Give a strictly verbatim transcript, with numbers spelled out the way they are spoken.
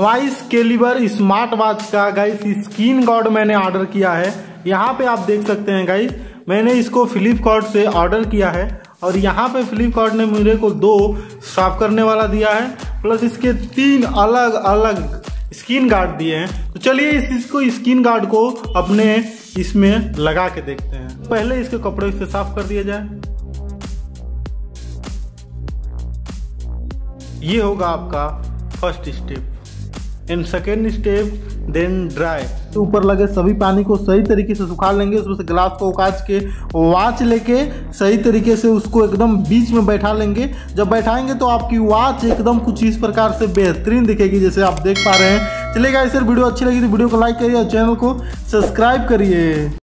Noise caliber smart watch का guys screen guard मैंने order किया है। यहाँ पे आप देख सकते हैं गाइस, मैंने इसको फ्लिपकार्ट से ऑर्डर किया है और यहाँ पे फ्लिपकार्ट ने मेरे को दो साफ करने वाला दिया है, प्लस इसके तीन अलग अलग स्क्रीन गार्ड दिए हैं। तो चलिए इस इसको स्क्रीन गार्ड को अपने इसमें लगा के देखते हैं। पहले इसके कपड़े से साफ कर दिया जाए। ये होगा आपका first step and second step then dry. तो ऊपर लगे सभी पानी को सही तरीके से सुखा लेंगे, उसमें से ग्लास को उकाच के वॉच लेके सही तरीके से उसको एकदम बीच में बैठा लेंगे। जब बैठाएंगे तो आपकी वॉच एकदम कुछ इस प्रकार से बेहतरीन दिखेगी, जैसे आप देख पा रहे हैं। चलिए गाइस, वीडियो अच्छी लगी तो वीडियो को लाइक करिए और चैनल को सब्सक्राइब करिए।